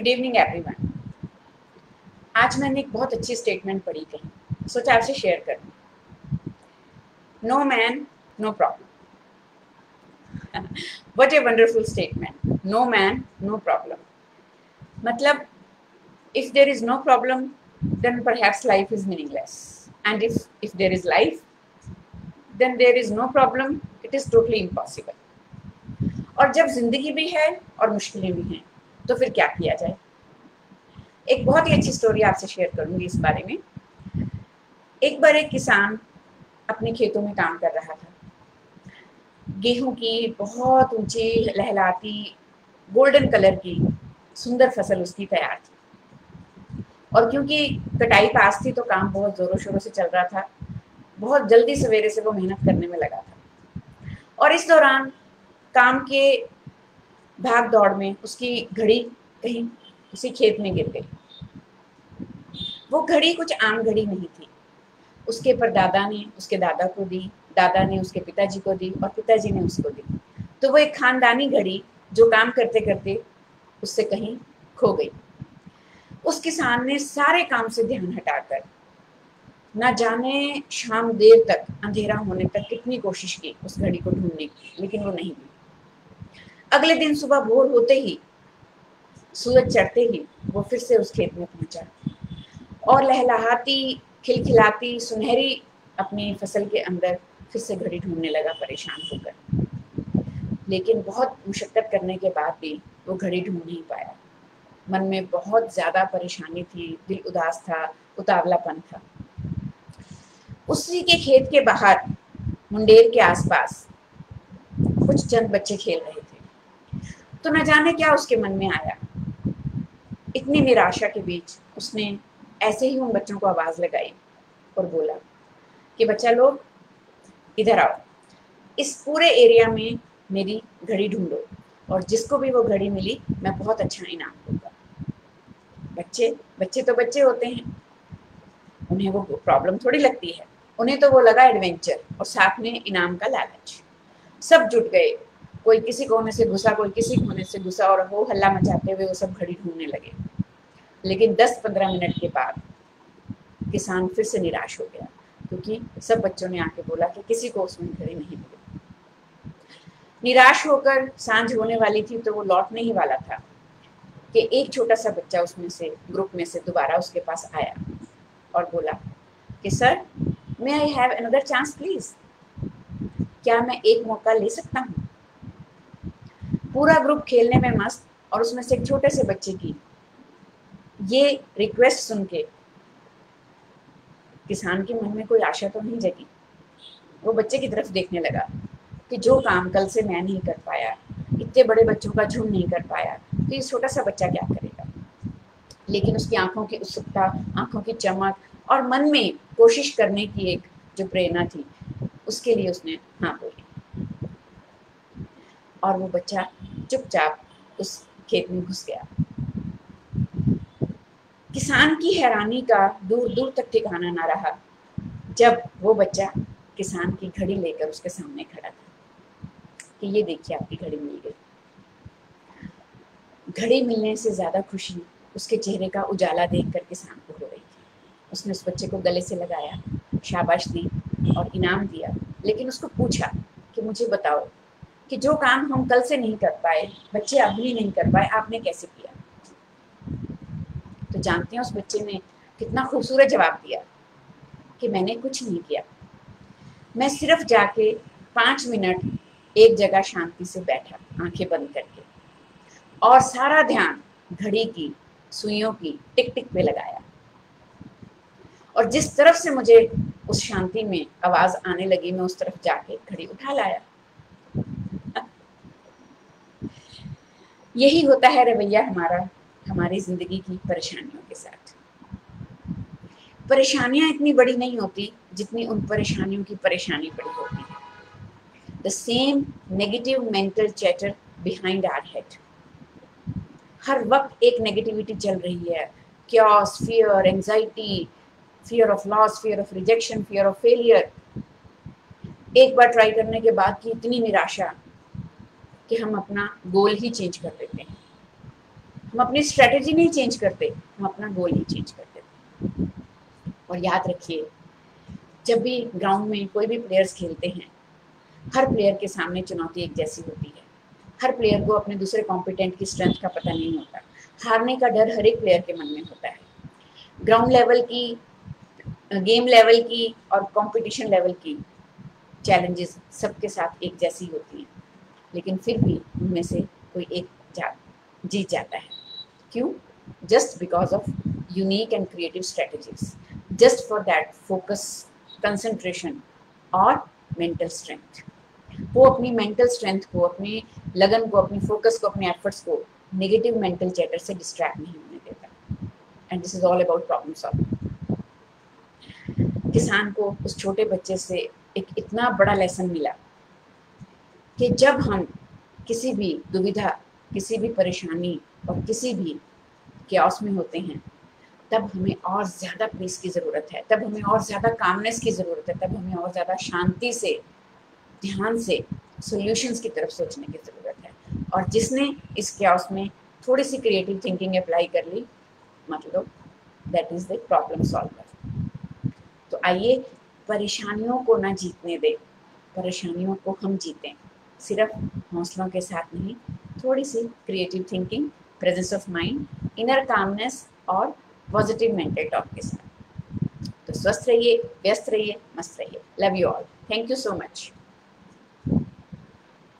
Good evening everyone. आज मैंने एक बहुत अच्छी स्टेटमेंट पढ़ी कहीं, सोचा आपसे शेयर करूं। No man no problem. What a wonderful statement. No man no problem, मतलब if there is no problem then perhaps life is meaningless, and if there is life then there is no problem, it is totally impossible. और जब जिंदगी भी है और मुश्किलें भी हैं तो फिर क्या किया जाए। एक बहुत ही अच्छी स्टोरी आपसे शेयर करूंगी इस बारे में। एक बार एक किसान अपने खेतों में काम कर रहा था। गेहूं की बहुत ऊंची लहलाती गोल्डन कलर की सुंदर फसल उसकी तैयार थी, और क्योंकि कटाई पास थी तो काम बहुत जोरों शोरों से चल रहा था। बहुत जल्दी सवेरे से वो मेहनत करने में लगा था, और इस दौरान काम के भाग दौड़ में उसकी घड़ी कहीं उसी खेत में गिर गई। वो घड़ी कुछ आम घड़ी नहीं थी। उसके परदादा ने उसके दादा को दी, दादा ने उसके पिताजी को दी, और पिताजी ने उसको दी। तो वो एक खानदानी घड़ी जो काम करते करते उससे कहीं खो गई। उस किसान ने सारे काम से ध्यान हटाकर ना जाने शाम देर तक, अंधेरा होने तक कितनी कोशिश की उस घड़ी को ढूंढने की, लेकिन वो नहीं मिली। अगले दिन सुबह भोर होते ही, सूरज चढ़ते ही वो फिर से उस खेत में पहुंचा, और लहलहाती खिलखिलाती सुनहरी अपनी फसल के अंदर फिर से घड़ी ढूंढने लगा परेशान होकर। लेकिन बहुत मुशक्कत करने के बाद भी वो घड़ी ढूंढ नहीं पाया। मन में बहुत ज़्यादा परेशानी थी, दिल उदास था, उतावलापन था। उसी के खेत के बाहर मुंडेर के आसपास कुछ चंद बच्चे खेल रहे थे। तो न जाने क्या उसके मन में आया। इतनी निराशा के बीच उसने ऐसे ही उन बच्चों को आवाज़ लगाई और बोला कि बच्चा लोग इधर आओ, इस पूरे एरिया में मेरी घड़ी ढूंढो, और जिसको भी वो घड़ी मिली मैं बहुत अच्छा इनाम दूंगा। बच्चे तो बच्चे होते हैं, उन्हें वो प्रॉब्लम थोड़ी लगती है। उन्हें तो वो लगा एडवेंचर, और साथ में इनाम का लालच। सब जुट गए, कोई किसी कोने से घुसा, कोई किसी कोने से घुसा, और वो हल्ला मचाते हुए वो सब घड़ी ढूंढने लगे। लेकिन 10-15 मिनट के बाद किसान फिर से निराश हो गया, क्योंकि सब बच्चों ने आके बोला कि किसी को उसमें घड़ी नहीं मिली। निराश होकर सांझ होने वाली थी, तो वो लौटने ही वाला था कि एक छोटा सा बच्चा उसमें से, ग्रुप में से दोबारा उसके पास आया और बोला कि sir, may I have another chance please, क्या मैं एक मौका ले सकता हूँ। पूरा ग्रुप खेलने में मस्त, और उसमें से एक छोटे से बच्चे की ये रिक्वेस्ट सुन के किसान के मन में कोई आशा तो नहीं जगी। वो बच्चे की तरफ देखने लगा कि जो काम कल से मैं नहीं कर पाया, इतने बड़े बच्चों का झुंड नहीं कर पाया, तो ये छोटा सा बच्चा क्या करेगा। लेकिन उसकी आंखों की उत्सुकता, आंखों की चमक, और मन में कोशिश करने की एक जो प्रेरणा थी, उसके लिए उसने हाँ बोली, और वो बच्चा चुपचाप उस खेत में घुस गया। किसान की हैरानी का दूर दूर तक ठिकाना ना रहा जब वो बच्चा किसान की घड़ी लेकर उसके सामने खड़ा था कि ये देखिए, आपकी घड़ी मिल गई। घड़ी मिलने से ज़्यादा खुशी उसके चेहरे का उजाला देखकर किसान को हो रही थी। उसने उस बच्चे को गले से लगाया, शाबाश दी और इनाम दिया, लेकिन उसको पूछा कि मुझे बताओ कि जो काम हम कल से नहीं कर पाए, बच्चे अब भी नहीं कर पाए, आपने कैसे किया। तो जानते हैं उस बच्चे ने कितना खूबसूरत जवाब दिया कि मैंने कुछ नहीं किया, मैं सिर्फ जाके 5 मिनट एक जगह शांति से बैठा, आंखें बंद करके, और सारा ध्यान घड़ी की सुइयों की टिक टिक पे लगाया। और जिस तरफ से मुझे उस शांति में आवाज़ आने लगी, मैं उस तरफ जाके घड़ी उठा लाया। यही होता है रवैया हमारा, हमारी ज़िंदगी की परेशानियों के साथ। परेशानियाँ इतनी बड़ी नहीं होती जितनी उन परेशानियों की परेशानी बड़ी होती है। The same negative mental chatter behind our head. हर वक्त एक नेगेटिविटी चल रही है, chaos, fear, anxiety, fear of loss, fear of rejection, fear of failure. एक बार ट्राई करने के बाद की इतनी निराशा कि हम अपना गोल ही चेंज कर देते हैं। हम अपनी स्ट्रेटेजी नहीं चेंज करते, हम अपना गोल नहीं चेंज करते। और याद रखिए, जब भी ग्राउंड में कोई भी प्लेयर्स खेलते हैं, हर प्लेयर के सामने चुनौती एक जैसी होती है। हर प्लेयर को अपने दूसरे कॉम्पिटेंट की स्ट्रेंथ का पता नहीं होता। हारने का डर हर एक प्लेयर के मन में होता है। ग्राउंड लेवल की, गेम लेवल की और कंपटीशन लेवल की चैलेंजेस सबके साथ एक जैसी होती हैं, लेकिन फिर भी उनमें से कोई एक जीत जाता है। क्यों? Just because of unique and creative strategies, just for that focus, concentration और मेंटल स्ट्रेंथ। वो अपनी मेंटल स्ट्रेंथ को, अपने लगन को, अपने फोकस को, अपने एफर्ट्स को नेगेटिव मेंटल चैटर से डिस्ट्रैक्ट नहीं होने देता। And this is all about problem solving. किसान को उस छोटे बच्चे से एक इतना बड़ा लेसन मिला कि जब हम किसी भी दुविधा, किसी भी परेशानी और किसी भी कैओस में होते हैं, तब हमें और ज़्यादा पीस की ज़रूरत है, तब हमें और ज़्यादा कामनेस की ज़रूरत है, तब हमें और ज़्यादा शांति से, ध्यान से, सॉल्यूशंस की तरफ सोचने की ज़रूरत है। और जिसने इस कैओस में थोड़ी सी क्रिएटिव थिंकिंग अप्लाई कर ली, मतलब that is the problem solver. तो आइए, परेशानियों को ना जीतने दें, परेशानियों को हम जीतें, सिर्फ हौसलों के साथ नहीं, थोड़ी सी creative thinking, presence of mind, inner calmness और पॉजिटिव मेंटल टॉक के साथ। तो स्वस्थ रहिए, व्यस्त रहिए, मस्त रहिए। Love you all. Thank you so much.